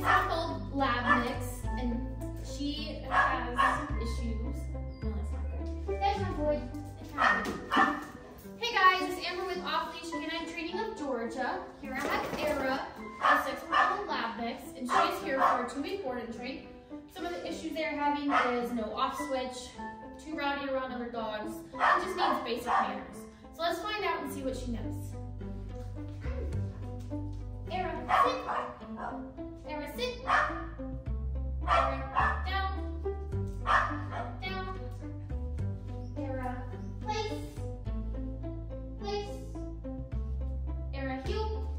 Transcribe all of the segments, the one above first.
It's called lab mix, and she has issues. No, that's not good. There's my boy. Hey guys, it's Amber with Off Leash K9 Training of Georgia. Here I have Ara, a 6-month old lab mix, and she is here for a 2-week board and train. Some of the issues they're having is no off switch, too rowdy around other dogs, and just needs basic manners. So let's find out and see what she knows. Ara, sit. Ara, sit. Ara, down. Down. Ara, place. Place. Ara, heel.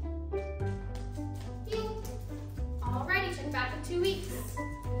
Heel. Alrighty, check back in 2 weeks.